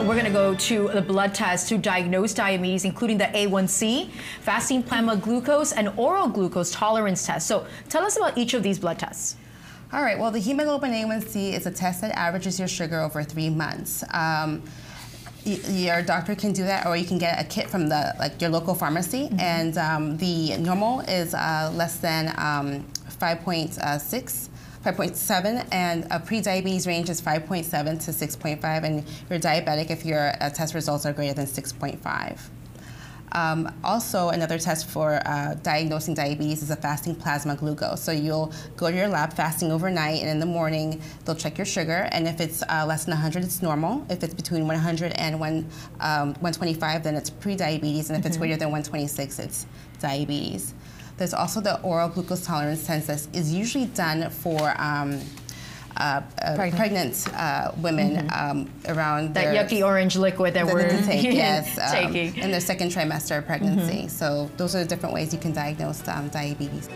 We're going to go to the blood test to diagnose diabetes, including the A1C, fasting plasma glucose, and oral glucose tolerance test. So tell us about each of these blood tests. All right, well, the hemoglobin A1C is a test that averages your sugar over 3 months. Your doctor can do that, or you can get a kit from the your local pharmacy. Mm-hmm. And the normal is less than 5.6. 5.7, and a pre-diabetes range is 5.7 to 6.5, and you're diabetic if your test results are greater than 6.5. Also, another test for diagnosing diabetes is a fasting plasma glucose. So you'll go to your lab fasting overnight, and in the morning, they'll check your sugar, and if it's less than 100, it's normal. If it's between 100 and 125, then it's pre-diabetes, and if it's greater than 126, it's diabetes. There's also the oral glucose tolerance test that is usually done for pregnant women around that yucky orange liquid that we're taking, yes, in their second trimester of pregnancy. So those are the different ways you can diagnose diabetes.